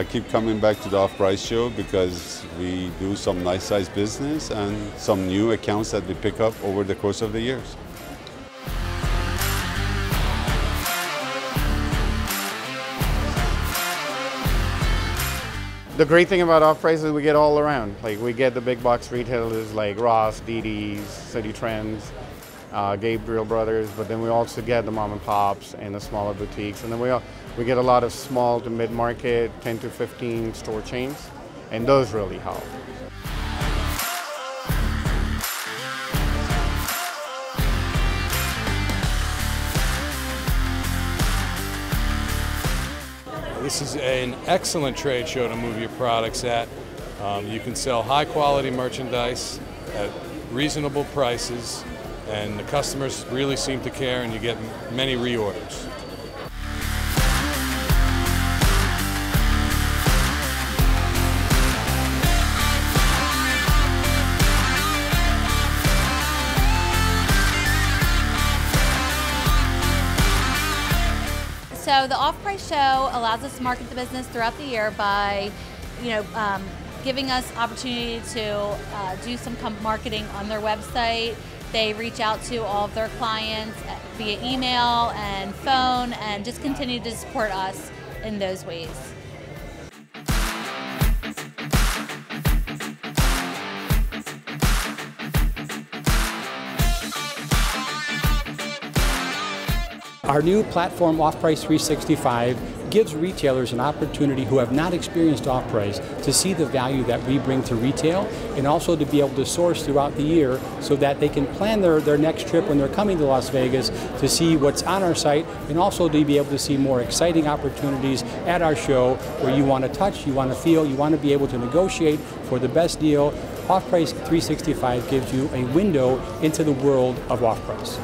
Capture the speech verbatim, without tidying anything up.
I keep coming back to the Off-Price Show because we do some nice size business and some new accounts that we pick up over the course of the years. The great thing about Off-Price is we get all around. Like we get the big box retailers like Ross, D D's, City Trends, Uh, Gabriel Brothers, but then we also get the mom and pops and the smaller boutiques, and then we all, we get a lot of small to mid-market, ten to fifteen store chains, and those really help. This is an excellent trade show to move your products at. Um, you can sell high quality merchandise at reasonable prices, and the customers really seem to care, and you get many reorders. So the Off-Price Show allows us to market the business throughout the year by, you know, um, giving us opportunity to uh, do some marketing on their website. They reach out to all of their clients via email and phone, and just continue to support us in those ways. Our new platform, Off-Price three sixty-five, gives retailers an opportunity who have not experienced Off-Price to see the value that we bring to retail, and also to be able to source throughout the year so that they can plan their, their next trip when they're coming to Las Vegas to see what's on our site, and also to be able to see more exciting opportunities at our show where you want to touch, you want to feel, you want to be able to negotiate for the best deal. Off-Price three sixty-five gives you a window into the world of Off-Price.